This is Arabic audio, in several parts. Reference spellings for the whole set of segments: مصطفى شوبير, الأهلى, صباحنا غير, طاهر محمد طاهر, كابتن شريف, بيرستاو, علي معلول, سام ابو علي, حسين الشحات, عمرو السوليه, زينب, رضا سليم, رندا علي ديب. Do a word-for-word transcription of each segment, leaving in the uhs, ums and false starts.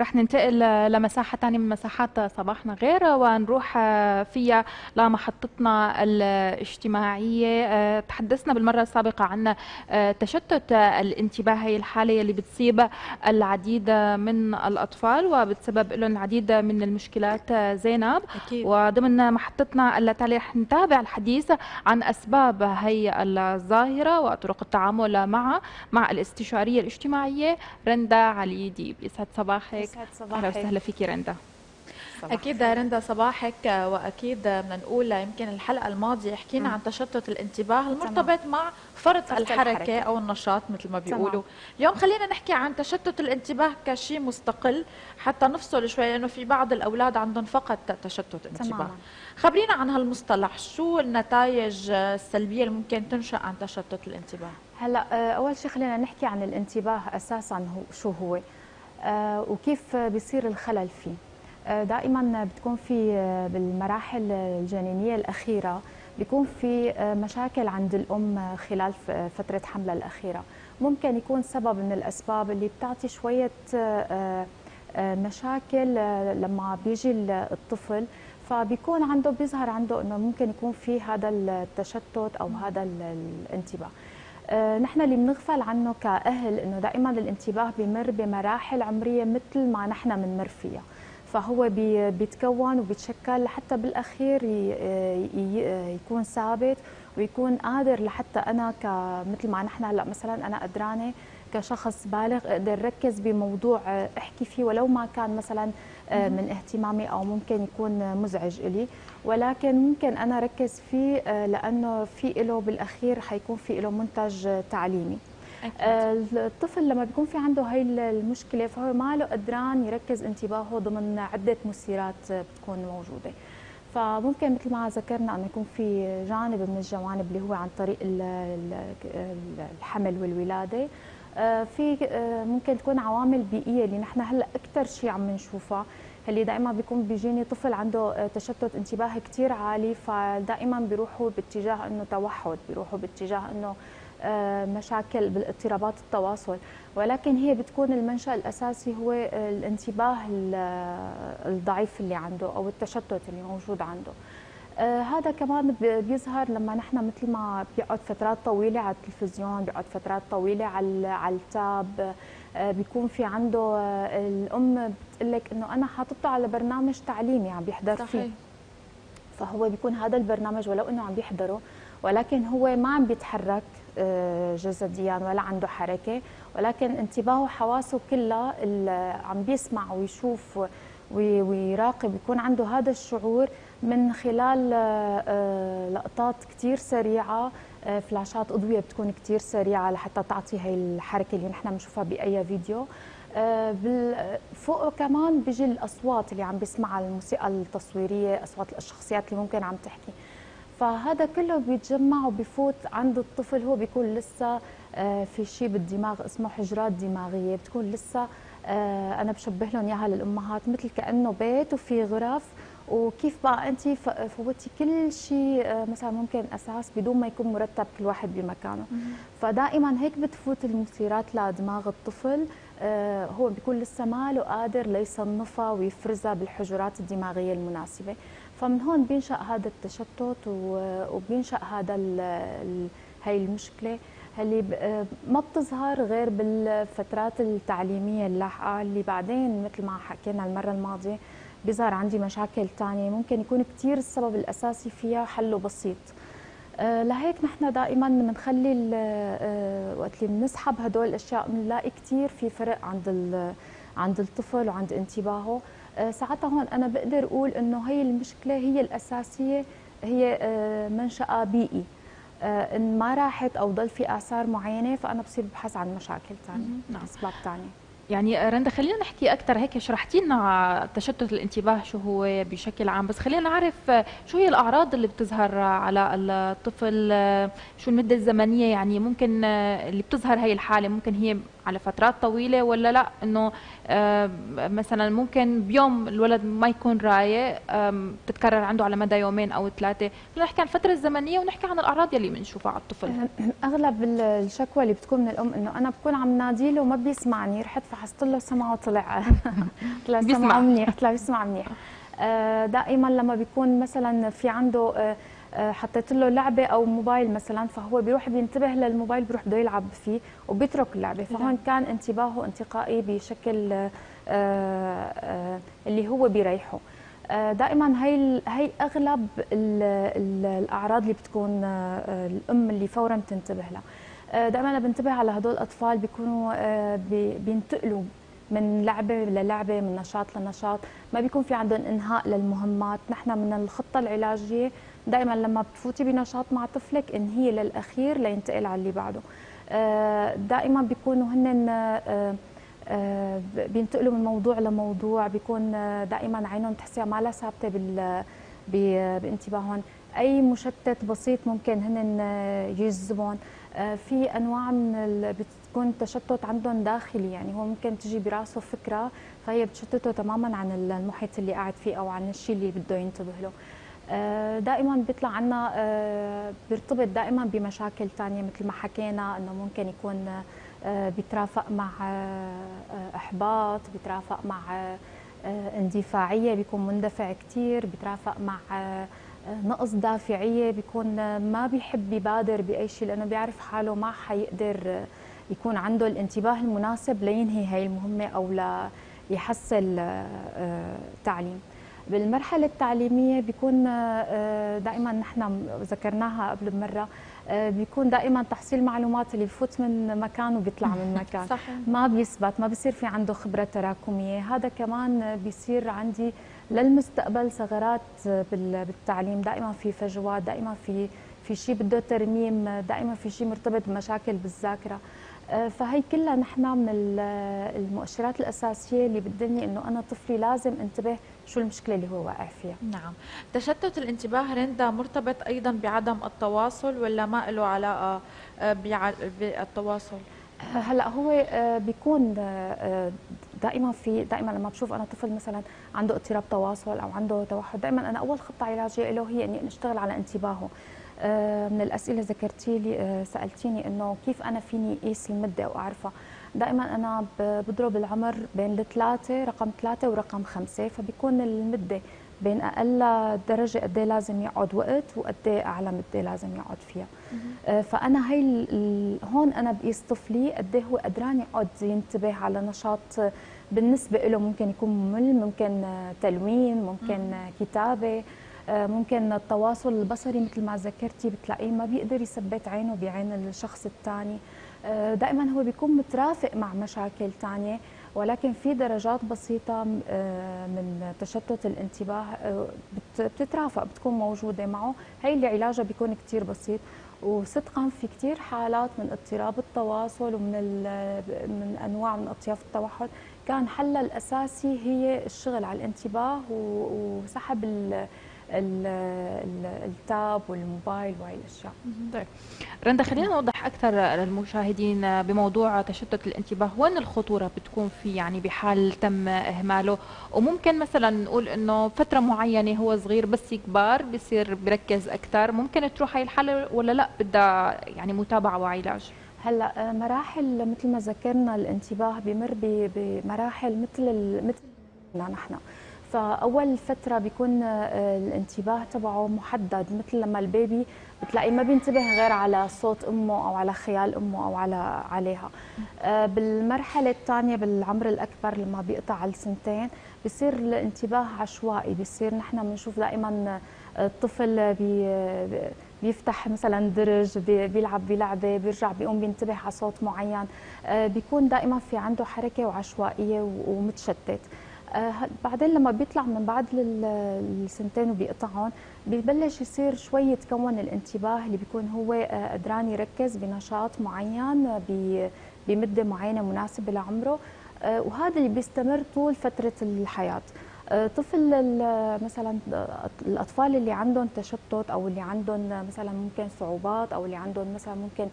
رح ننتقل لمساحة ثانية من مساحات صباحنا غير، ونروح فيها لمحطتنا الاجتماعية. تحدثنا بالمرة السابقة عن تشتت الانتباه، هي الحالة اللي بتصيب العديد من الأطفال وبتسبب لهم العديد من المشكلات. زينب أكيد. وضمن محطتنا التالية رح نتابع الحديث عن أسباب هي الظاهرة وطرق التعامل معها مع الاستشارية الاجتماعية رندا علي ديب. يسعد صباحك. أهلا وسهلا فيكي رندا. أكيد رندا صباحك، وأكيد بدنا نقول يمكن الحلقة الماضية حكينا عن تشتت الانتباه المرتبط مع فرط الحركة, الحركة أو النشاط مثل ما بيقولوا. سمع. اليوم خلينا نحكي عن تشتت الانتباه كشيء مستقل حتى نفصل شوي، لأنه في بعض الأولاد عندهم فقط تشتت انتباه. سمع. خبرينا عن هالمصطلح، شو النتائج السلبية اللي ممكن تنشأ عن تشتت الانتباه؟ هلا أول شيء خلينا نحكي عن الانتباه أساسا هو شو هو وكيف بيصير الخلل فيه. دائما بتكون في بالمراحل الجنينية الأخيرة بيكون في مشاكل عند الأم خلال فترة حملها الأخيرة، ممكن يكون سبب من الأسباب اللي بتعطي شوية مشاكل لما بيجي الطفل، فبيكون عنده بيظهر عنده إنه ممكن يكون في هذا التشتت أو هذا الانتباه. نحن اللي بنغفل عنه كأهل إنه دائما الانتباه بمر بمراحل عمرية مثل ما نحن بنمر فيها، فهو بيتكون وبيتشكل لحتى بالأخير يكون ثابت ويكون قادر لحتى أنا كمثل ما نحن هلا مثلا أنا قدرانة كشخص بالغ أقدر ركز بموضوع أحكي فيه ولو ما كان مثلا من اهتمامي أو ممكن يكون مزعج إلي، ولكن ممكن أنا ركز فيه لأنه في له بالأخير حيكون في له منتج تعليمي. أكيد. الطفل لما بيكون في عنده هاي المشكلة فهو ما له قدران يركز انتباهه ضمن عدة مسيرات بتكون موجودة، فممكن مثل ما ذكرنا أنه يكون في جانب من الجوانب اللي هو عن طريق الحمل والولادة، في ممكن تكون عوامل بيئية اللي نحن هلا أكثر شيء عم نشوفها، اللي دائما بيكون بيجيني طفل عنده تشتت انتباه كثير عالي، فدائما بيروحوا باتجاه أنه توحد، بيروحوا باتجاه أنه مشاكل بالاضطرابات التواصل، ولكن هي بتكون المنشأ الأساسي هو الانتباه الضعيف اللي عنده أو التشتت اللي موجود عنده. هذا كمان بيظهر لما نحن مثل ما بيقعد فترات طويلة على التلفزيون، بيقعد فترات طويلة على على التاب، بيكون في عنده الأم بتقلك إنه أنا حاططه على برنامج تعليمي عم بيحضر فيه، فهو بيكون هذا البرنامج ولو إنه عم بيحضره ولكن هو ما عم بيتحرك جسديا ولا عنده حركة، ولكن انتباهه وحواسه كلها عم بيسمع ويشوف ويراقب، يكون عنده هذا الشعور من خلال لقطات كتير سريعة، فلاشات أضوية بتكون كتير سريعة لحتى تعطي هاي الحركة اللي نحن بنشوفها بأي فيديو. فوق كمان بيجي الأصوات اللي عم بيسمعها، الموسيقى التصويرية، أصوات الشخصيات اللي ممكن عم تحكي، فهذا كله بيتجمع وبيفوت عند الطفل. هو بيكون لسه في شيء بالدماغ اسمه حجرات دماغية، بتكون لسه أنا بشبه لهم إياها للأمهات مثل كأنه بيت وفي غرف، وكيف بقى أنت فوتي كل شيء مثلا ممكن أساس بدون ما يكون مرتب كل واحد بمكانه، فدائما هيك بتفوت المثيرات لدماغ الطفل، هو بيكون لسه ما له قادر ليصنفها ويفرزها بالحجرات الدماغية المناسبة، فمن هون بينشأ هذا التشتت وبينشأ هذا هاي المشكلة اللي ما بتظهر غير بالفترات التعليمية اللاحقة، اللي بعدين مثل ما حكينا المرة الماضية بيظهر عندي مشاكل تانية ممكن يكون كتير السبب الأساسي فيها حله بسيط. لهيك نحن دائما بنخلي وقت اللي بنسحب هدول الأشياء بنلاقي كتير في فرق عند عند الطفل وعند انتباهه. ساعتها هون أنا بقدر أقول إنه هي المشكلة هي الأساسية، هي منشأ بيئي، إن ما راحت أو ضل في آثار معينة فأنا بصير ببحث عن مشاكل تانية، أسباب تانية. يعني رندا خلينا نحكي أكثر، هيك شرحتي لنا تشتت الانتباه شو هو بشكل عام، بس خلينا نعرف شو هي الأعراض اللي بتظهر على الطفل، شو المدة الزمنية يعني ممكن اللي بتظهر هي الحالة، ممكن هي على فترات طويله ولا لا، انه مثلا ممكن بيوم الولد ما يكون رايق تتكرر عنده على مدى يومين او ثلاثه؟ بدنا نحكي عن الفتره الزمنيه ونحكي عن الاعراض يلي بنشوفها على الطفل. اغلب الشكوى اللي بتكون من الام انه انا بكون عم ناديله وما بيسمعني، رحت فحصت له سمعه وطلع طلع سمعه منيح، طلع بيسمع منيح. دائما لما بيكون مثلا في عنده حطيت له لعبه او موبايل مثلا، فهو بيروح بينتبه للموبايل، بيروح بده يلعب فيه وبيترك اللعبه، فهون كان انتباهه انتقائي بشكل اللي هو بيريحه. دائما هي هي اغلب الاعراض اللي بتكون الام اللي فورا تنتبه لها. دائما انا بنتبه على هدول الاطفال بيكونوا بينتقلوا من لعبه للعبه، من نشاط لنشاط، ما بيكون في عندهم انهاء للمهمات. نحن من الخطه العلاجيه دائما لما بتفوتي بنشاط مع طفلك انهي للاخير لينتقل على اللي بعده. دائما بيكونوا هن بينتقلوا من موضوع لموضوع، بيكون دائما عينهم تحسيها ما لها ثابته بانتباههم، اي مشتت بسيط ممكن هن يجذبهم. في انواع من بتكون تشتت عندهم داخلي، يعني هو ممكن تجي براسه فكره فهي بتشتته تماما عن المحيط اللي قاعد فيه او عن الشيء اللي بده ينتبه له. دائما بيطلع عنا بيرتبط دائما بمشاكل ثانيه مثل ما حكينا، انه ممكن يكون بيترافق مع احباط، بيترافق مع اندفاعيه، بيكون مندفع كثير، بيترافق مع نقص دافعيه، بيكون ما بيحب يبادر باي شيء لانه بيعرف حاله ما حيقدر يكون عنده الانتباه المناسب لينهي هاي المهمه او ليحصل تعليم. بالمرحله التعليميه بيكون دائما نحن ذكرناها قبل بمره، بيكون دائما تحصيل معلومات اللي بفوت من مكان وبيطلع من مكان، ما بيثبت، ما بصير في عنده خبره تراكميه. هذا كمان بيصير عندي للمستقبل ثغرات بالتعليم، دائما في فجوات، دائما في في شيء بده ترميم، دائما في شيء مرتبط بمشاكل بالذاكره. فهي كلها نحن من المؤشرات الاساسيه اللي بتدلني انه انا طفلي لازم انتبه شو المشكله اللي هو واقع فيها. نعم، تشتت الانتباه رندا مرتبط ايضا بعدم التواصل ولا ما له علاقه بالتواصل؟ هلا هو بيكون دائما في دائما لما بشوف انا طفل مثلا عنده اضطراب تواصل او عنده توحد، دائما انا اول خطه علاجيه له هي اني اشتغل على انتباهه. من الاسئله ذكرتي لي سالتيني انه كيف انا فيني اقيس المده او اعرفها. دائما انا بضرب العمر بين الثلاثه، رقم ثلاثه ورقم خمسه، فبيكون المده بين اقل درجه قد ايه لازم يقعد وقت وقد ايه اعلى مده لازم يقعد فيها. فانا هي هون انا بقيس طفلي قد ايه هو قدران يقعد ينتبه على نشاط بالنسبه له ممكن يكون ممل، ممكن تلوين، ممكن كتابه، ممكن التواصل البصري مثل ما ذكرتي بتلاقيه ما بيقدر يثبت عينه بعين الشخص الثاني. دائما هو بيكون مترافق مع مشاكل ثانيه، ولكن في درجات بسيطه من تشتت الانتباه بتترافق، بتكون موجوده معه، هي اللي علاجها بيكون كثير بسيط. وصدقا في كثير حالات من اضطراب التواصل ومن من انواع من اطياف التوحد كان حلها الاساسي هي الشغل على الانتباه وسحب التاب والموبايل وهي الاشياء. طيب رندا، خلينا نوضح اكثر للمشاهدين بموضوع تشتت الانتباه، وين الخطوره بتكون فيه يعني بحال تم اهماله؟ وممكن مثلا نقول انه فتره معينه هو صغير بس يكبر بصير بركز اكثر، ممكن تروح هي الحاله ولا لا بدها يعني متابعه وعلاج؟ هلا مراحل مثل ما ذكرنا الانتباه بمر بمراحل مثل مثل نحن، فاول فتره بيكون الانتباه تبعه محدد، مثل لما البيبي بتلاقيه ما بينتبه غير على صوت امه او على خيال امه او على عليها. بالمرحله الثانيه بالعمر الاكبر لما بيقطع السنتين بصير الانتباه عشوائي، بصير نحن بنشوف دائما الطفل بي بيفتح مثلا درج، بيلعب بلعبه، بيرجع بيقوم بينتبه على صوت معين، بيكون دائما في عنده حركه وعشوائيه ومتشتت. بعدين لما بيطلع من بعد السنتين وبيقطعهم ببلش يصير شوي يتكون الانتباه اللي بيكون هو قدران يركز بنشاط معين بمده معينه مناسبه لعمره، وهذا اللي بيستمر طول فتره الحياه. طفل مثلا الاطفال اللي عندهم تشتت او اللي عندهم مثلا ممكن صعوبات او اللي عندهم مثلا ممكن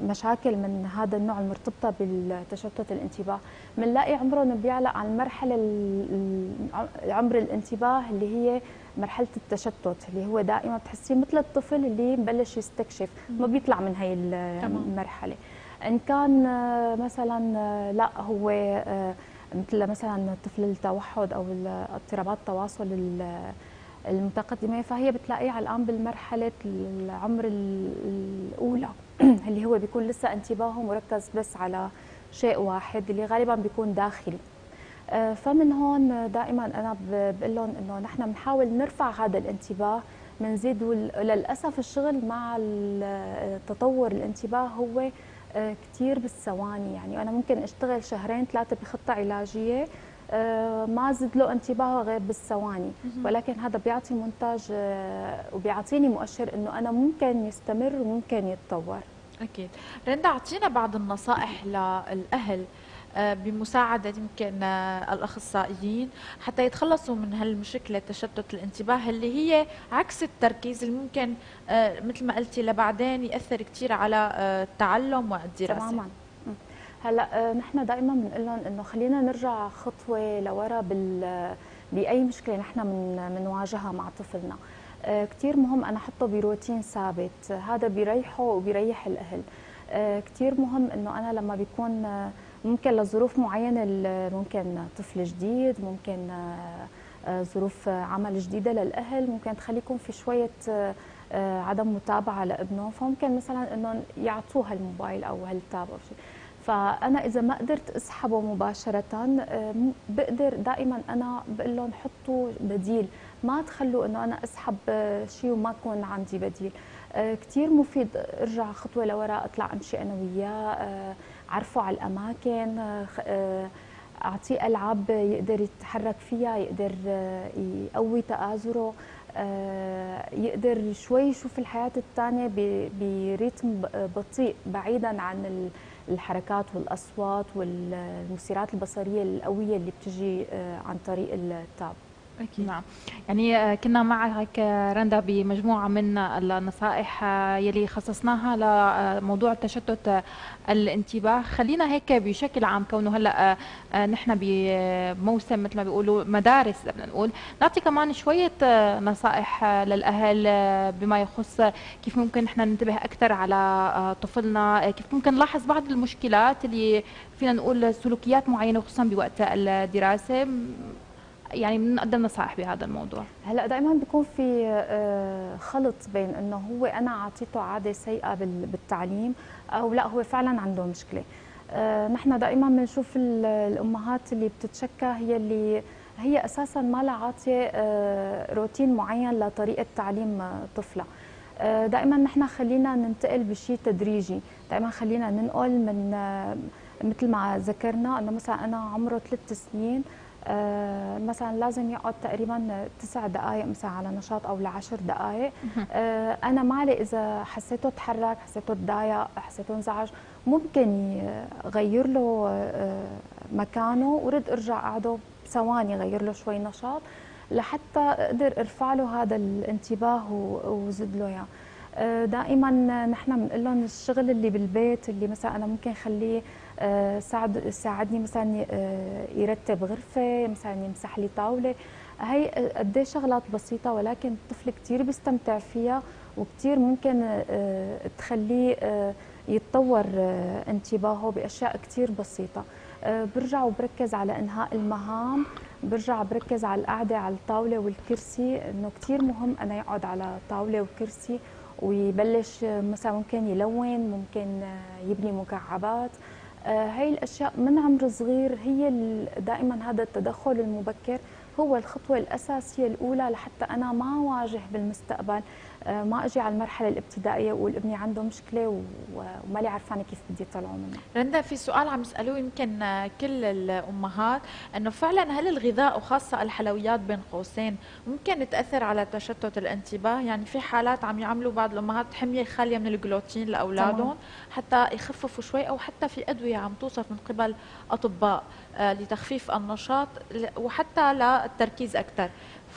مشاكل من هذا النوع المرتبطه بالتشتت الانتباه، بنلاقي عمرهم بيعلق على المرحله عمر الانتباه اللي هي مرحله التشتت، اللي هو دائما بتحسيه مثل الطفل اللي مبلش يستكشف، ما بيطلع من هي المرحله. ان كان مثلا لا هو مثل مثلا طفل التوحد او اضطرابات التواصل المتقدمه، فهي بتلاقيها الان بالمرحله العمر الاولى اللي هو بيكون لسه انتباهه مركز بس على شيء واحد اللي غالبا بيكون داخلي. فمن هون دائما انا بقول لهم انه نحن بنحاول نرفع هذا الانتباه بنزيد، وللاسف الشغل مع تطور الانتباه هو كثير بالثواني، يعني انا ممكن اشتغل شهرين ثلاثه بخطه علاجيه ما زد له انتباهه غير بالثواني، ولكن هذا بيعطي منتاج وبيعطيني مؤشر انه انا ممكن يستمر وممكن يتطور. اكيد. رندا، اعطينا بعض النصائح للاهل بمساعده يمكن الاخصائيين حتى يتخلصوا من هالمشكله تشتت الانتباه اللي هي عكس التركيز، اللي ممكن مثل ما قلتي لبعدين ياثر كثير على التعلم والدراسه. تماما. هلا نحن دائما بنقول لهم انه خلينا نرجع خطوه لورا بال باي مشكله نحن بنواجهها من... مع طفلنا. كثير مهم انا احطه بروتين ثابت، هذا بيريحه وبيريح الاهل. كثير مهم انه انا لما بيكون ممكن لظروف معينه، ممكن طفل جديد، ممكن ظروف عمل جديده للاهل، ممكن تخليكم في شويه عدم متابعه لابنهم، فممكن مثلا انهم يعطوه هالموبايل او هالتاب او شيء. فانا اذا ما قدرت اسحبه مباشره بقدر دائما انا بقول لهم حطوا بديل، ما تخلوا انه انا اسحب شيء وما يكون عندي بديل. كثير مفيد ارجع خطوه لورا، اطلع امشي انا وياه، عرفه على الاماكن، اعطيه العاب يقدر يتحرك فيها، يقدر يقوي تآزره، يقدر شوي يشوف الحياه الثانيه برتم بطيء بعيدا عن الحركات والاصوات والمثيرات البصريه القويه اللي بتجي عن طريق التاب. أكيد. نعم، يعني كنا معك رندا بمجموعة من النصائح يلي خصصناها لموضوع تشتت الانتباه. خلينا هيك بشكل عام، كونه هلا نحن بموسم مثل ما بيقولوا مدارس، بدنا نقول نعطي كمان شوية نصائح للأهل بما يخص كيف ممكن نحن ننتبه أكثر على طفلنا، كيف ممكن نلاحظ بعض المشكلات اللي فينا نقول سلوكيات معينة خصوصا بوقت الدراسة، يعني بنقدم نصائح بهذا الموضوع. هلا دائما بيكون في خلط بين انه هو انا اعطيته عاده سيئه بالتعليم او لا هو فعلا عنده مشكله. نحن دائما بنشوف الامهات اللي بتتشكى هي اللي هي اساسا ما لها عاطيه روتين معين لطريقه تعليم طفلها. دائما نحن خلينا ننتقل بشيء تدريجي، دائما خلينا ننقل من مثل ما ذكرنا انه مثلا انا عمره ثلاث سنين آه مثلا لازم يقعد تقريبا تسع دقائق مثلا على نشاط او لعشر دقائق. آه انا مالي اذا حسيته تحرك، حسيته تضايق، حسيته انزعج، ممكن غير له آه مكانه ورد ارجع قعده بثواني، غير له شوي نشاط لحتى اقدر ارفع له هذا الانتباه وزد له اياه. دائما نحن بنقول لهم الشغل اللي بالبيت اللي مثلا انا ممكن اخليه ساعد ساعدني مثلا يرتب غرفه، مثلا يمسح لي طاوله، هي قد ايه شغلات بسيطه ولكن الطفل كثير بيستمتع فيها وكثير ممكن تخليه يتطور انتباهه باشياء كثير بسيطه. برجع وبركز على انهاء المهام، برجع بركز على القعده على الطاوله والكرسي، انه كثير مهم انا يقعد على طاوله وكرسي ويبلش مثلا ممكن يلون، ممكن يبني مكعبات. هاي الاشياء من عمر صغير هي دائما هذا التدخل المبكر هو الخطوه الاساسيه الاولى لحتى انا ما واجه بالمستقبل، ما اجي على المرحله الابتدائيه واقول ابني عنده مشكله ومالي عرفانه كيف بدي اطلعه منها. رندا، في سؤال عم يسالوه يمكن كل الامهات، انه فعلا هل الغذاء وخاصه الحلويات بين قوسين ممكن تاثر على تشتت الانتباه؟ يعني في حالات عم يعملوا بعض الامهات حميه خاليه من الجلوتين لاولادهم حتى يخففوا شوي، او حتى في ادويه عم توصف من قبل اطباء لتخفيف النشاط وحتى للتركيز اكثر،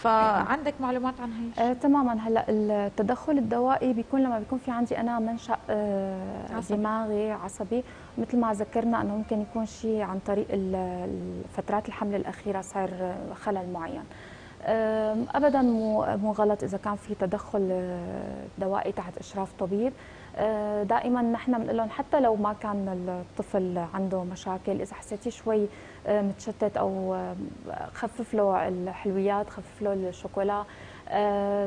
فعندك معلومات عن هي؟ آه تماما. هلا التدخل الدوائي بيكون لما بيكون في عندي انا منشأ آه عصبي. دماغي عصبي، مثل ما ذكرنا انه ممكن يكون شيء عن طريق فترات الحمل الاخيره صار خلل معين. آه ابدا مو غلط اذا كان في تدخل دوائي تحت اشراف طبيب. آه دائما نحن بنقول لهم حتى لو ما كان الطفل عنده مشاكل، اذا حسيتي شوي متشتت او خفف له الحلويات، خفف له الشوكولا.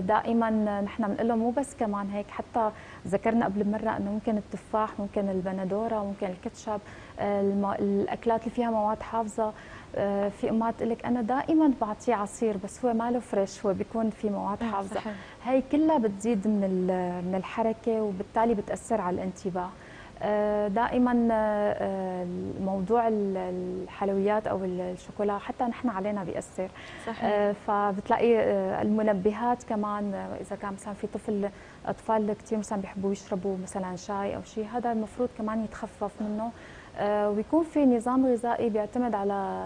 دائما نحن بنقول له مو بس كمان هيك، حتى ذكرنا قبل مره انه ممكن التفاح، ممكن البندوره، ممكن الكاتشب، الاكلات اللي فيها مواد حافظه. في امهات تقول لك انا دائما بعطيه عصير بس هو ما له فريش، هو بيكون في مواد حافظه. هي كلها بتزيد من من الحركه وبالتالي بتاثر على الانتباه. دائما موضوع الحلويات او الشوكولا حتى نحن علينا بيأثر. صحيح. فبتلاقي المنبهات كمان، اذا كان مثلا في طفل اطفال كثير مثلا بيحبوا يشربوا مثلا شاي او شيء، هذا المفروض كمان يتخفف منه، ويكون في نظام غذائي بيعتمد على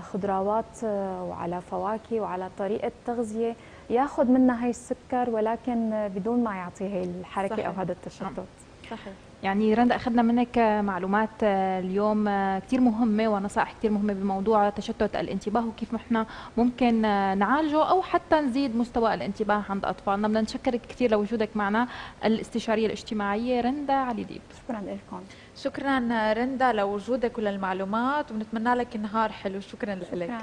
خضروات وعلى فواكه وعلى طريقه تغذيه ياخذ منها هي السكر، ولكن بدون ما يعطيه هي الحركه. صحيح. او هذا التشتت. صحيح. يعني رندا أخذنا منك معلومات اليوم كتير مهمة ونصائح كتير مهمة بموضوع تشتت الانتباه وكيف نحن ممكن نعالجه أو حتى نزيد مستوى الانتباه عند أطفالنا. بدنا نشكرك كتير لوجودك معنا، الاستشارية الاجتماعية رندا علي ديب. شكرا لكم. شكرا رندا لوجودك وللمعلومات، ونتمنى لك نهار حلو. شكرا لك.